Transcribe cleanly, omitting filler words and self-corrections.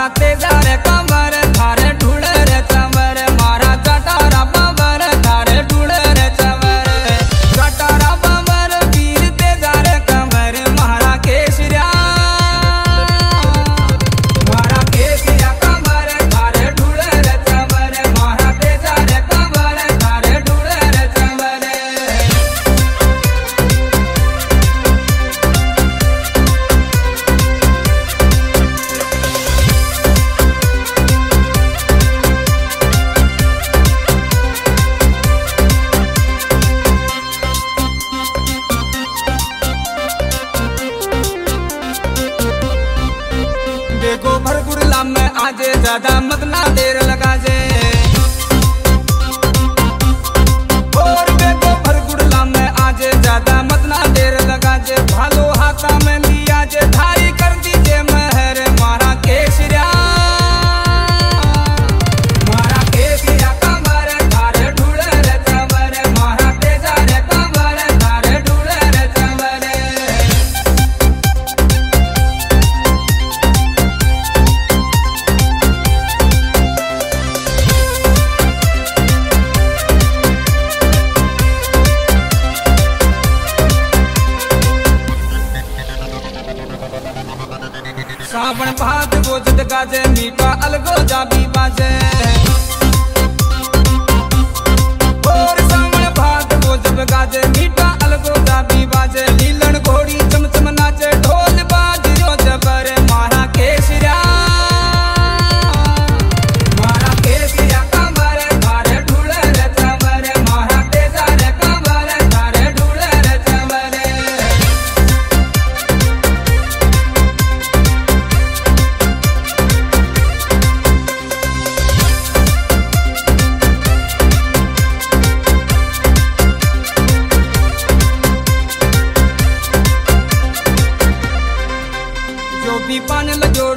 मारा तेजा रे कमर थारे ढूढ़े रे चमर मारा जटारा बमर थारे ढूढ़े रे चमर जटारा बमर वीर तेजा रे कमर मारा केसरिया कमर थारे ढूढ़े रे चमर मारा तेजा रे कमर थारे ढूढ़े रे चमर। देखो भरगुरला में आजे ज्यादा मतना देर लगा जे और देखो भरगुरला में आजे ज्यादा मतना देर लगा जे भालो हाथा में लिया जे धारी कर दीजे महर मारा केसरिया सावन भाद गोजत गाजे मीठा अलगो जाबी बाजे और सावन भाद गोजत गाजे मीठा अलगो जाबी बाजे लीलन घोड़ी चमचम नाचे ढोल बाजियो जबर मारा केसरिया पान लगो